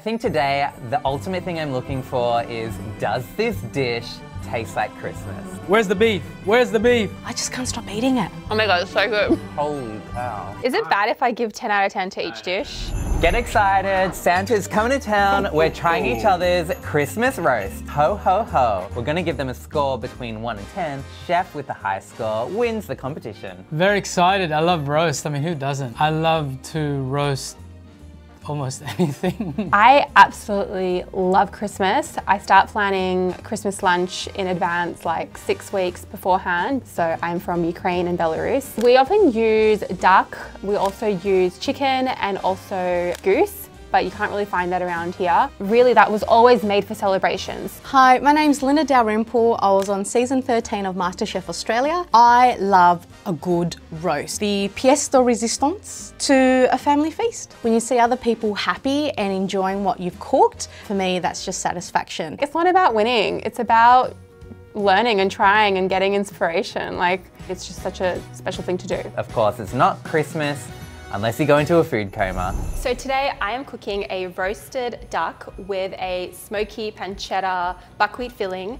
I think today the ultimate thing I'm looking for is, does this dish taste like Christmas? Where's the beef? Where's the beef? I just can't stop eating it. Oh my god, it's so good. Holy cow. Is it bad if I give 10 out of 10 to each dish? Get excited, Santa's coming to town. We're trying each other's Christmas roast. Ho, ho, ho. We're gonna give them a score between 1 and 10. Chef with the high score wins the competition. Very excited, I love roast. I mean, who doesn't? I love to roast almost anything. I absolutely love Christmas. I start planning Christmas lunch in advance, like 6 weeks beforehand. So I'm from Ukraine and Belarus. We often use duck. We also use chicken and also goose, but you can't really find that around here. Really, that was always made for celebrations. Hi, my name's Linda Dalrymple. I was on season 13 of MasterChef Australia. I love a good roast. The pièce de résistance to a family feast. When you see other people happy and enjoying what you've cooked, for me, that's just satisfaction. It's not about winning, it's about learning and trying and getting inspiration. Like, it's just such a special thing to do. Of course, it's not Christmas unless you go into a food coma. So today I am cooking a roasted duck with a smoky pancetta buckwheat filling,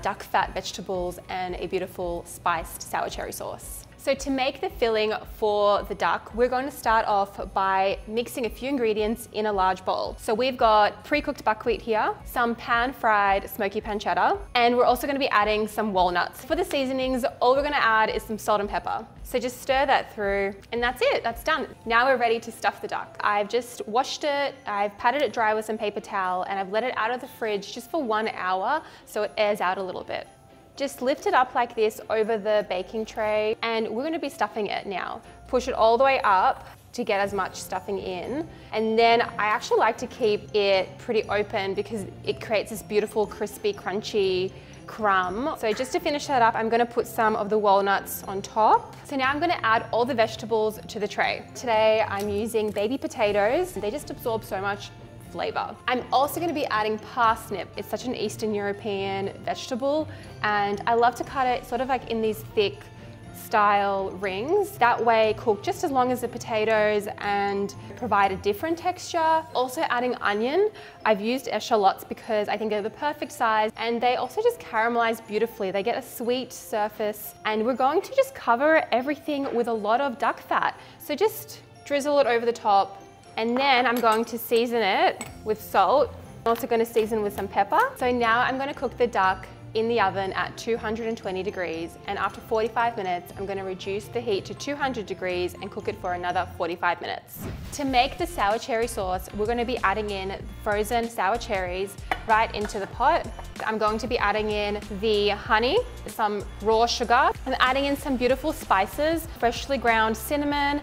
duck fat vegetables, and a beautiful spiced sour cherry sauce. So to make the filling for the duck, we're going to start off by mixing a few ingredients in a large bowl. So we've got pre-cooked buckwheat here, some pan-fried smoky pancetta, and we're also going to be adding some walnuts. For the seasonings, all we're going to add is some salt and pepper. So just stir that through, and that's it, that's done. Now we're ready to stuff the duck. I've just washed it, I've patted it dry with some paper towel, and I've let it out of the fridge just for 1 hour so it airs out a little bit. Just lift it up like this over the baking tray, and we're gonna be stuffing it now. Push it all the way up to get as much stuffing in. And then I actually like to keep it pretty open because it creates this beautiful, crispy, crunchy crumb. So just to finish that up, I'm gonna put some of the walnuts on top. So now I'm gonna add all the vegetables to the tray. Today I'm using baby potatoes. They just absorb so much flavor. I'm also going to be adding parsnip. It's such an Eastern European vegetable, and I love to cut it sort of like in these thick style rings. That way cook just as long as the potatoes and provide a different texture. Also adding onion. I've used eschalots because I think they're the perfect size, and they also just caramelize beautifully. They get a sweet surface, and we're going to just cover everything with a lot of duck fat. So just drizzle it over the top. And then I'm going to season it with salt. I'm also going to season with some pepper. So now I'm going to cook the duck in the oven at 220 degrees. And after 45 minutes, I'm going to reduce the heat to 200 degrees and cook it for another 45 minutes. To make the sour cherry sauce, we're going to be adding in frozen sour cherries right into the pot. I'm going to be adding in the honey, some raw sugar. I'm adding in some beautiful spices, freshly ground cinnamon,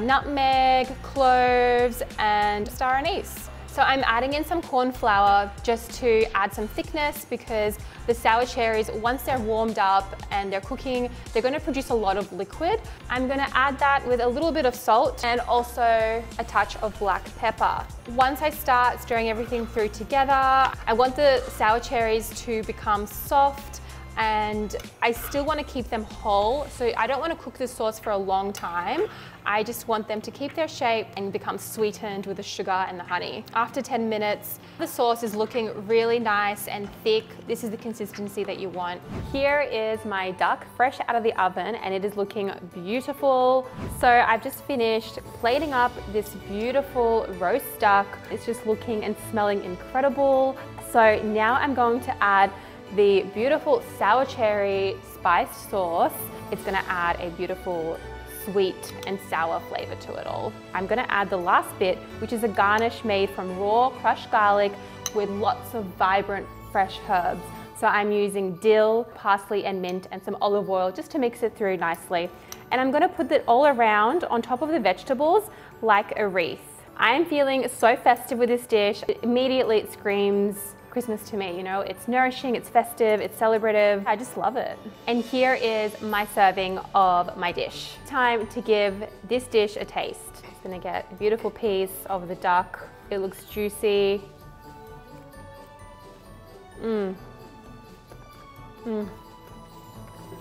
nutmeg, cloves, and star anise. So I'm adding in some corn flour just to add some thickness, because the sour cherries, once they're warmed up and they're cooking, they're going to produce a lot of liquid. I'm going to add that with a little bit of salt and also a touch of black pepper. Once I start stirring everything through together, I want the sour cherries to become soft, and I still want to keep them whole. So I don't want to cook this sauce for a long time. I just want them to keep their shape and become sweetened with the sugar and the honey. After 10 minutes, the sauce is looking really nice and thick. This is the consistency that you want. Here is my duck fresh out of the oven, and it is looking beautiful. So I've just finished plating up this beautiful roast duck. It's just looking and smelling incredible. So now I'm going to add the beautiful sour cherry spiced sauce. It's going to add a beautiful sweet and sour flavor to it all. I'm going to add the last bit, which is a garnish made from raw crushed garlic with lots of vibrant fresh herbs. So I'm using dill, parsley, and mint, and some olive oil just to mix it through nicely. And I'm going to put it all around on top of the vegetables like a wreath. I am feeling so festive with this dish. Immediately it screams Christmas to me, you know, it's nourishing, it's festive, it's celebrative. I just love it. And here is my serving of my dish. Time to give this dish a taste. Just gonna get a beautiful piece of the duck. It looks juicy.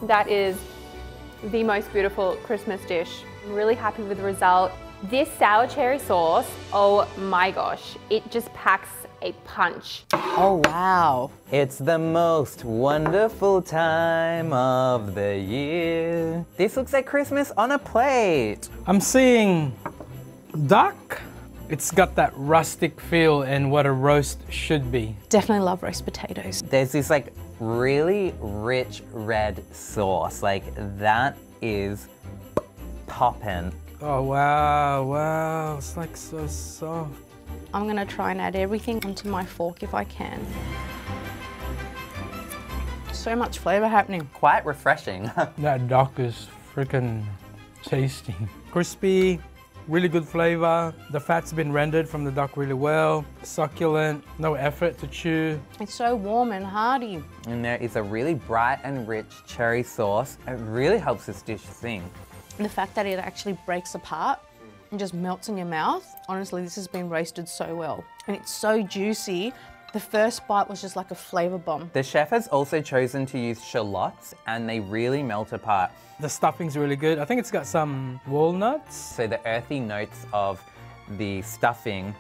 That is the most beautiful Christmas dish. I'm really happy with the result. This sour cherry sauce, oh my gosh, it just packs a punch. Oh wow. It's the most wonderful time of the year. This looks like Christmas on a plate. I'm seeing duck. It's got that rustic feel and what a roast should be. Definitely love roast potatoes. There's this like really rich red sauce. Like that is poppin'. Oh wow, wow, it's like so soft. I'm gonna try and add everything onto my fork if I can. So much flavour happening. Quite refreshing. That duck is freaking tasty. Crispy, really good flavour. The fat's been rendered from the duck really well. Succulent, no effort to chew. It's so warm and hearty. And there is a really bright and rich cherry sauce. It really helps this dish sing. The fact that it actually breaks apart and just melts in your mouth. Honestly, this has been roasted so well. And it's so juicy. The first bite was just like a flavour bomb. The chef has also chosen to use shallots and they really melt apart. The stuffing's really good. I think it's got some walnuts. So the earthy notes of the stuffing,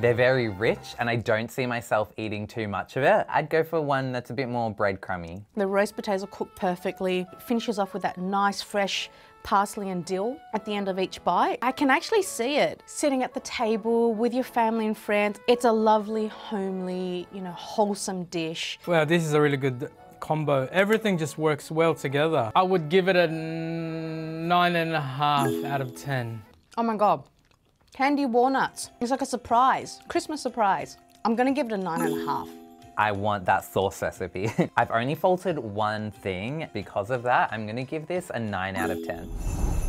they're very rich and I don't see myself eating too much of it. I'd go for one that's a bit more breadcrumby. The roast potatoes are cooked perfectly. It finishes off with that nice fresh parsley and dill at the end of each bite. I can actually see it sitting at the table with your family and friends. It's a lovely, homely, you know, wholesome dish. Wow, this is a really good combo. Everything just works well together. I would give it a 9.5 out of 10. Oh my God. Candy walnuts. It's like a surprise, Christmas surprise. I'm gonna give it a 9.5. I want that sauce recipe. I've only faulted one thing. Because of that, I'm gonna give this a 9 out of 10.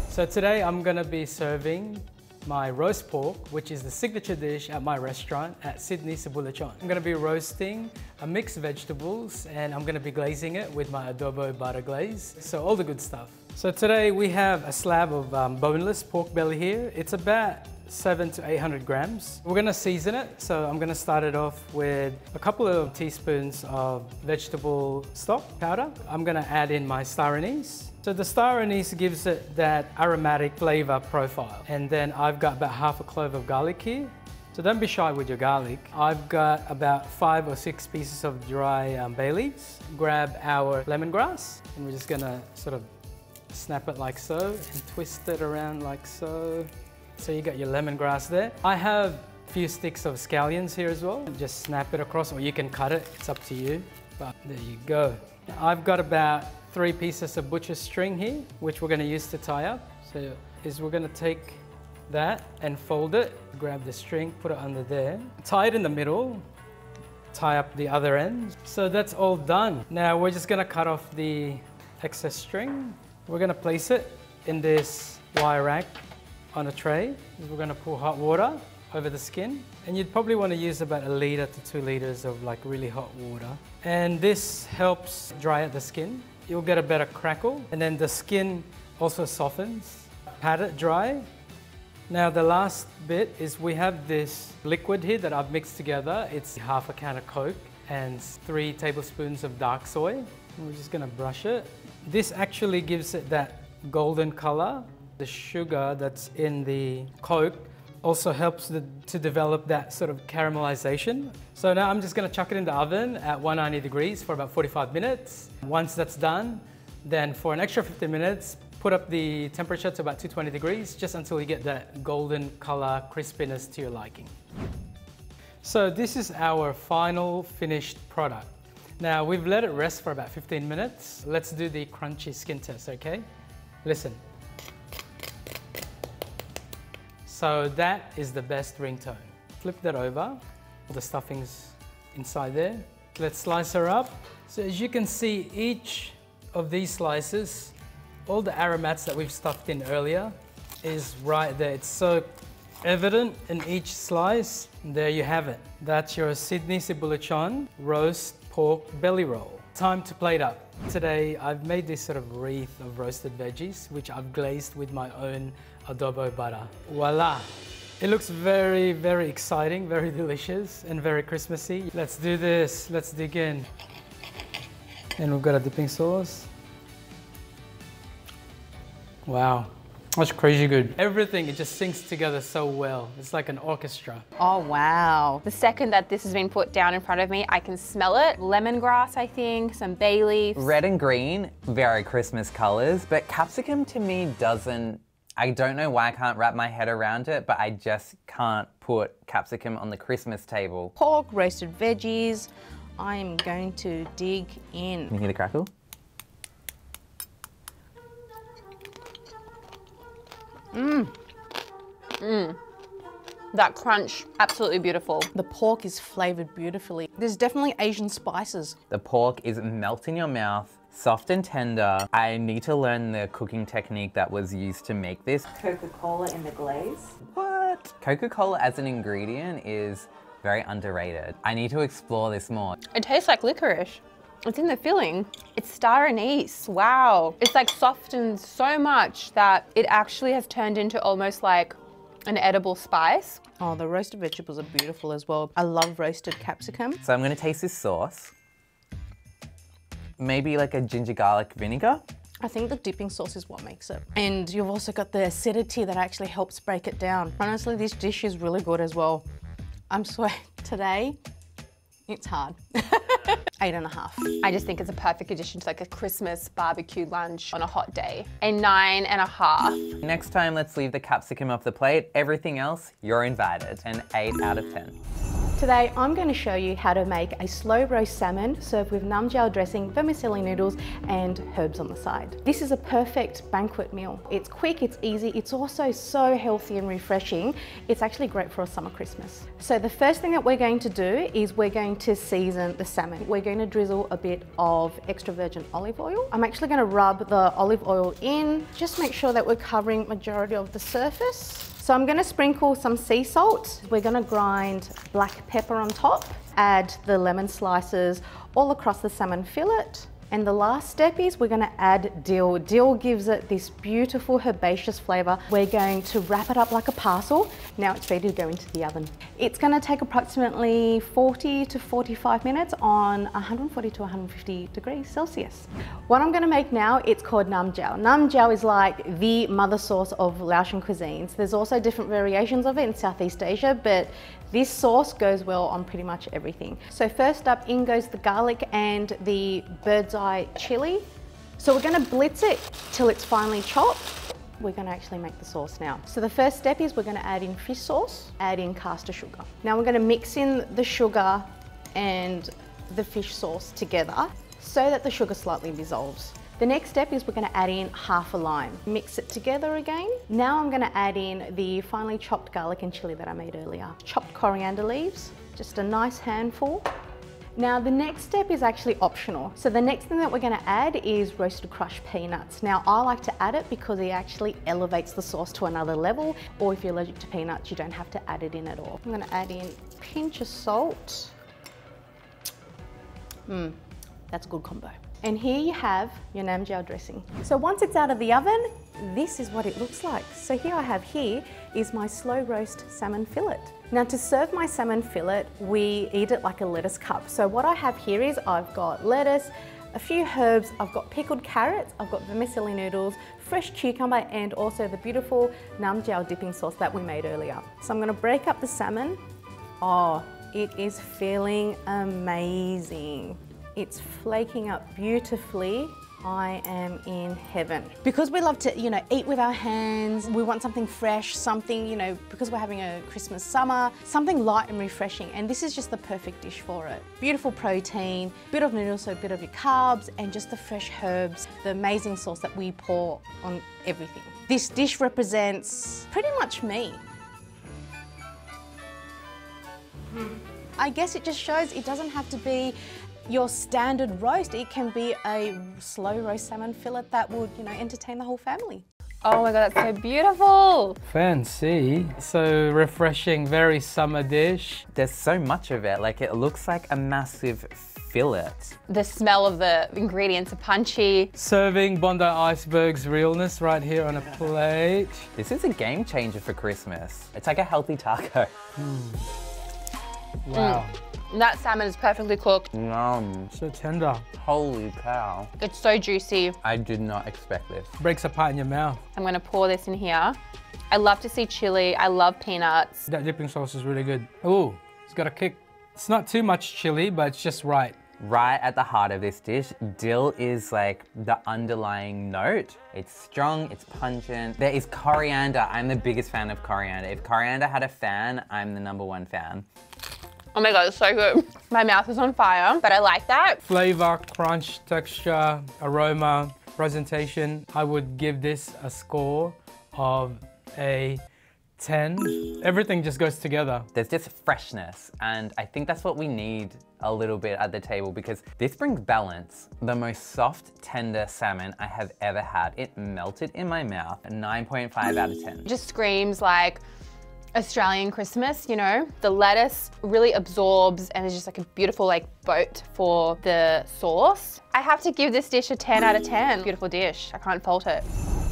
So today I'm gonna be serving my roast pork, which is the signature dish at my restaurant at Sydney Cebulechon. I'm gonna be roasting a mixed vegetables and I'm gonna be glazing it with my adobo butter glaze. So all the good stuff. So today we have a slab of boneless pork belly here. It's about 700 to 800 grams. We're gonna season it, so I'm gonna start it off with a couple of teaspoons of vegetable stock powder. I'm gonna add in my star anise. So the star anise gives it that aromatic flavor profile. And then I've got about half a clove of garlic here. So don't be shy with your garlic. I've got about 5 or 6 pieces of dry bay leaves. Grab our lemongrass and we're just gonna sort of snap it like so and twist it around like so. So you got your lemongrass there. I have a few sticks of scallions here as well. Just snap it across or you can cut it, it's up to you. But there you go. I've got about 3 pieces of butcher string here, which we're gonna use to tie up. So we're gonna take that and fold it, grab the string, put it under there, tie it in the middle, tie up the other end. So that's all done. Now we're just gonna cut off the excess string. We're gonna place it in this wire rack on a tray. We're gonna pour hot water over the skin. And you'd probably wanna use about 1 to 2 liters of like really hot water. And this helps dry out the skin. You'll get a better crackle. And then the skin also softens. Pat it dry. Now the last bit is we have this liquid here that I've mixed together. It's half a can of Coke and 3 tablespoons of dark soy. And we're just gonna brush it. This actually gives it that golden color. The sugar that's in the Coke also helps to develop that sort of caramelization. So now I'm just gonna chuck it in the oven at 190 degrees for about 45 minutes. Once that's done, then for an extra 15 minutes, put up the temperature to about 220 degrees, just until you get that golden color crispiness to your liking. So this is our final finished product. Now we've let it rest for about 15 minutes. Let's do the crunchy skin test, okay? Listen. So that is the best ringtone. Flip that over, the stuffing's inside there. Let's slice her up. So as you can see, each of these slices, all the aromats that we've stuffed in earlier is right there. It's so evident in each slice. There you have it. That's your Sydney Cebulechon roast pork belly roll. Time to plate up. Today, I've made this sort of wreath of roasted veggies, which I've glazed with my own adobo butter. Voila! It looks very, very exciting, very delicious, and very Christmassy. Let's do this, let's dig in. And we've got a dipping sauce. Wow, That's crazy good. Everything, it just sinks together so well. It's like an orchestra. Oh, wow. The second that this has been put down in front of me, I can smell it. Lemongrass, I think, some bay leaves. Red and green, very Christmas colors, but capsicum to me doesn't, I don't know why I can't wrap my head around it, but I just can't put capsicum on the Christmas table. Pork, roasted veggies. I'm going to dig in. Can you hear the crackle? Mmm. Mmm. That crunch, absolutely beautiful. The pork is flavoured beautifully. There's definitely Asian spices. The pork is melt in your mouth, soft and tender. I need to learn the cooking technique that was used to make this. Coca-Cola in the glaze. What? Coca-Cola as an ingredient is very underrated. I need to explore this more. It tastes like licorice. It's in the filling. It's star anise, wow. It's like softened so much that it actually has turned into almost like an edible spice. Oh, the roasted vegetables are beautiful as well. I love roasted capsicum. So I'm gonna taste this sauce. Maybe like a ginger garlic vinegar. I think the dipping sauce is what makes it. And you've also got the acidity that actually helps break it down. Honestly, this dish is really good as well. I'm sorry, today, it's hard. 8.5. I just think it's a perfect addition to like a Christmas barbecue lunch on a hot day. A 9.5. Next time, let's leave the capsicum off the plate. Everything else, you're invited. An 8 out of 10. Today, I'm going to show you how to make a slow roast salmon served with nam jiao dressing, vermicelli noodles and herbs on the side. This is a perfect banquet meal. It's quick, it's easy, it's also so healthy and refreshing. It's actually great for a summer Christmas. So the first thing that we're going to do is we're going to season the salmon. We're going to drizzle a bit of extra virgin olive oil. I'm actually going to rub the olive oil in. Just make sure that we're covering majority of the surface. So I'm going to sprinkle some sea salt. We're going to grind black pepper on top, add the lemon slices all across the salmon fillet. And the last step is we're going to add dill. Dill gives it this beautiful herbaceous flavour. We're going to wrap it up like a parcel. Now it's ready to go into the oven. It's going to take approximately 40 to 45 minutes on 140 to 150 degrees Celsius. What I'm going to make now, it's called nam jiao. Nam jiao is like the mother sauce of Laotian cuisines. There's also different variations of it in Southeast Asia, but this sauce goes well on pretty much everything. So first up, in goes the garlic and the bird's eye chili. So we're going to blitz it till it's finely chopped. We're going to actually make the sauce now. So the first step is we're going to add in fish sauce, add in caster sugar. Now we're going to mix in the sugar and the fish sauce together so that the sugar slightly dissolves. The next step is we're going to add in half a lime. Mix it together again. Now I'm going to add in the finely chopped garlic and chili that I made earlier. Chopped coriander leaves, just a nice handful. Now the next step is actually optional. So the next thing that we're going to add is roasted crushed peanuts. Now I like to add it because it actually elevates the sauce to another level, or if you're allergic to peanuts, you don't have to add it in at all. I'm going to add in a pinch of salt. That's a good combo. And here you have your nam jiao dressing. So once it's out of the oven, this is what it looks like. So here I have here is my slow roast salmon fillet. Now to serve my salmon fillet, we eat it like a lettuce cup. So what I have here is I've got lettuce, a few herbs, I've got pickled carrots, I've got vermicelli noodles, fresh cucumber, and also the beautiful nam jiao dipping sauce that we made earlier. So I'm gonna break up the salmon. Oh, it is feeling amazing. It's flaking up beautifully. I am in heaven. Because we love to, eat with our hands, we want something fresh, something, because we're having a Christmas summer, something light and refreshing, and this is just the perfect dish for it. Beautiful protein, bit of noodles, so a bit of your carbs, and just the fresh herbs, the amazing sauce that we pour on everything. This dish represents pretty much me. I guess it just shows it doesn't have to be your standard roast, it can be a slow roast salmon fillet that would, entertain the whole family. Oh my God, that's so beautiful. Fancy. So refreshing, very summer dish. There's so much of it, it looks like a massive fillet. The smell of the ingredients are punchy. Serving Bondi Iceberg's realness right here on a plate. This is a game changer for Christmas. It's like a healthy taco. Wow. That salmon is perfectly cooked. Yum. So tender. Holy cow. It's so juicy. I did not expect this. Breaks apart in your mouth. I'm gonna pour this in here. I love to see chili. I love peanuts. That dipping sauce is really good. Ooh, it's got a kick. It's not too much chili, but it's just right. Right at the heart of this dish, dill is like the underlying note. It's strong, it's pungent. There is coriander. I'm the biggest fan of coriander. If coriander had a fan, I'm the #1 fan. Oh my God, it's so good. My mouth is on fire, but I like that. Flavor, crunch, texture, aroma, presentation. I would give this a score of a 10. Everything just goes together. There's just freshness, and I think that's what we need a little bit at the table, because this brings balance. The most soft, tender salmon I have ever had. It melted in my mouth. 9.5 out of 10. It just screams like Australian Christmas, you know? The lettuce really absorbs, and it's just like a beautiful like boat for the sauce. I have to give this dish a 10 out of 10. Beautiful dish. I can't fault it.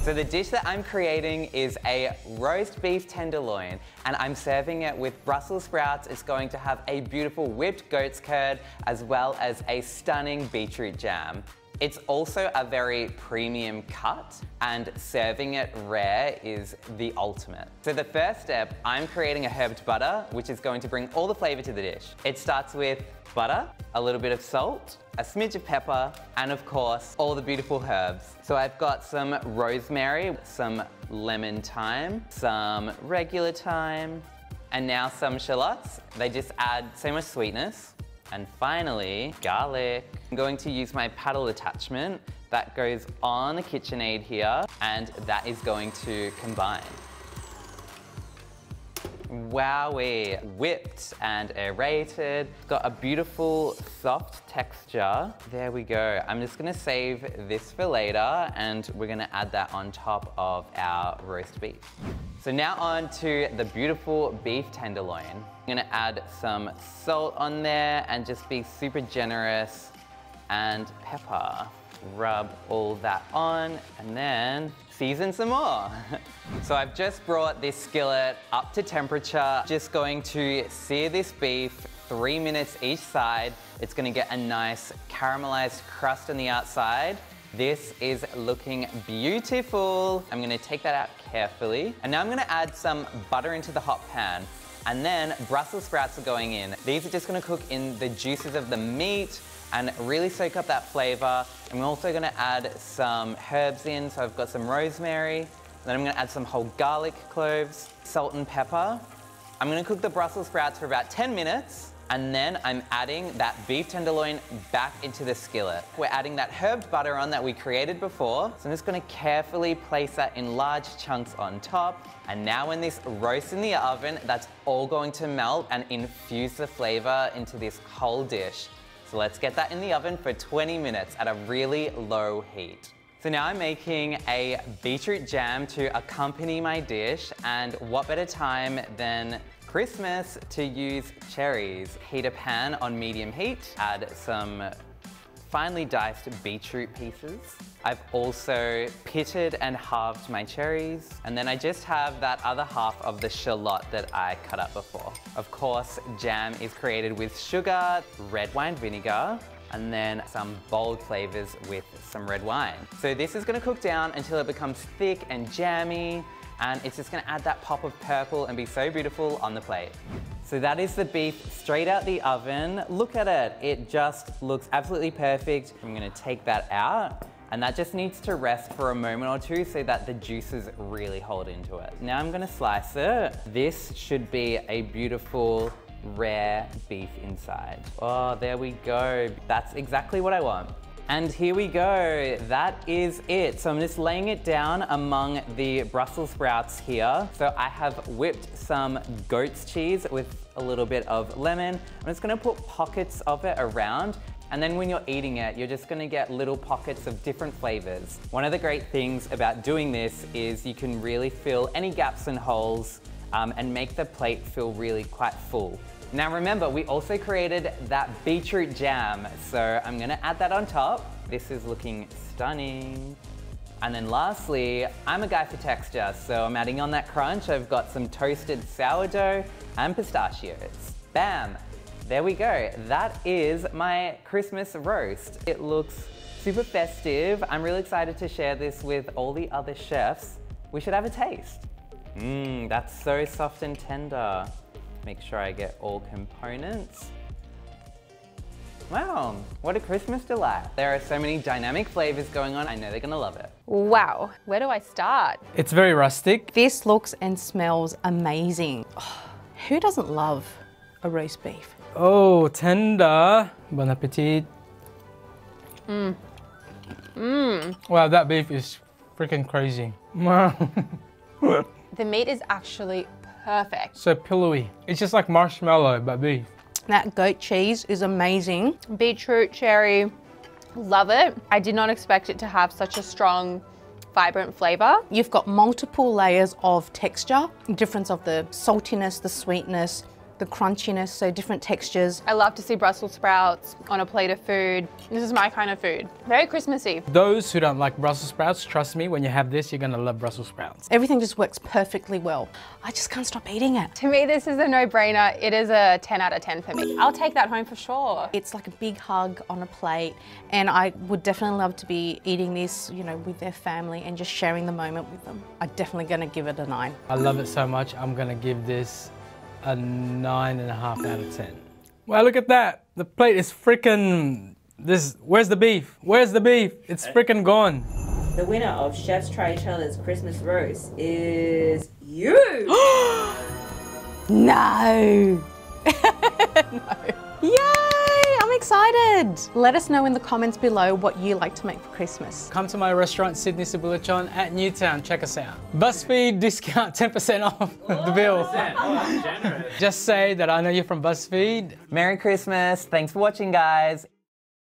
So the dish that I'm creating is a roast beef tenderloin, and I'm serving it with Brussels sprouts. It's going to have a beautiful whipped goat's curd as well as a stunning beetroot jam. It's also a very premium cut, and serving it rare is the ultimate. So the first step, I'm creating a herbed butter, which is going to bring all the flavor to the dish. It starts with butter, a little bit of salt, a smidge of pepper, and of course, all the beautiful herbs. So I've got some rosemary, some lemon thyme, some regular thyme, and now some shallots. They just add so much sweetness. And finally, garlic. I'm going to use my paddle attachment that goes on the KitchenAid here, and that is going to combine. Wowee, whipped and aerated. Got a beautiful soft texture. There we go. I'm just gonna save this for later, and we're gonna add that on top of our roast beef. So now on to the beautiful beef tenderloin. I'm gonna add some salt on there and just be super generous, and pepper. Rub all that on and then season some more. So I've just brought this skillet up to temperature. Just going to sear this beef 3 minutes each side. It's gonna get a nice caramelized crust on the outside. This is looking beautiful. I'm gonna take that out carefully. And now I'm gonna add some butter into the hot pan. And then Brussels sprouts are going in. These are just gonna cook in the juices of the meat and really soak up that flavor. I'm also gonna add some herbs in. So I've got some rosemary. Then I'm gonna add some whole garlic cloves, salt and pepper. I'm gonna cook the Brussels sprouts for about 10 minutes. And then I'm adding that beef tenderloin back into the skillet. We're adding that herb butter on that we created before. So I'm just gonna carefully place that in large chunks on top. And now when this roasts in the oven, that's all going to melt and infuse the flavor into this whole dish. So let's get that in the oven for 20 minutes at a really low heat. So now I'm making a beetroot jam to accompany my dish, and what better time than Christmas to use cherries. Heat a pan on medium heat, add some finely diced beetroot pieces. I've also pitted and halved my cherries, and then I just have that other half of the shallot that I cut up before. Of course, jam is created with sugar, red wine vinegar, and then some bold flavors with some red wine. So this is gonna cook down until it becomes thick and jammy, and it's just gonna add that pop of purple and be so beautiful on the plate. So that is the beef straight out the oven. Look at it, it just looks absolutely perfect. I'm gonna take that out, and that just needs to rest for a moment or two so that the juices really hold into it. Now I'm gonna slice it. This should be a beautiful, rare beef inside. Oh, there we go. That's exactly what I want. And here we go, that is it. So I'm just laying it down among the Brussels sprouts here. So I have whipped some goat's cheese with a little bit of lemon. I'm just gonna put pockets of it around, and then when you're eating it, you're just gonna get little pockets of different flavors. One of the great things about doing this is you can really fill any gaps and holes and make the plate feel really quite full. Now remember, we also created that beetroot jam, so I'm gonna add that on top. This is looking stunning. And then lastly, I'm a guy for texture, so I'm adding on that crunch. I've got some toasted sourdough and pistachios. Bam! There we go. That is my Christmas roast. It looks super festive. I'm really excited to share this with all the other chefs. We should have a taste. Mmm, that's so soft and tender. Make sure I get all components. Wow, what a Christmas delight. There are so many dynamic flavors going on. I know they're gonna love it. Wow, where do I start? It's very rustic. This looks and smells amazing. Oh, who doesn't love a roast beef? Oh, tender. Bon appetit. Mmm. Mmm. Wow, that beef is freaking crazy. Wow. The meat is actually perfect. So pillowy. It's just like marshmallow, but beef. That goat cheese is amazing. Beetroot, cherry, love it. I did not expect it to have such a strong, vibrant flavor. You've got multiple layers of texture, difference of the saltiness, the sweetness, the crunchiness, so different textures. I love to see Brussels sprouts on a plate of food. This is my kind of food. Very Christmassy. Those who don't like Brussels sprouts, trust me, when you have this, you're gonna love Brussels sprouts. Everything just works perfectly well. I just can't stop eating it. To me, this is a no-brainer. It is a 10 out of 10 for me. I'll take that home for sure. It's like a big hug on a plate, and I would definitely love to be eating this, you know, with their family and just sharing the moment with them. I'm definitely gonna give it a 9. I love it so much, I'm gonna give this a 9.5 out of 10. Wow, look at that. The plate is freaking, this, where's the beef? Where's the beef? It's freaking gone. The winner of Chef's Try-Each-Other's Christmas Roast is you. No. No. Yay, I'm excited. Let us know in the comments below what you like to make for Christmas. Come to my restaurant, Sydney Cebulechon at Newtown. Check us out. BuzzFeed discount 10% off the bill. Oh, that's generous. Just say that I know you're from BuzzFeed. Merry Christmas. Thanks for watching, guys.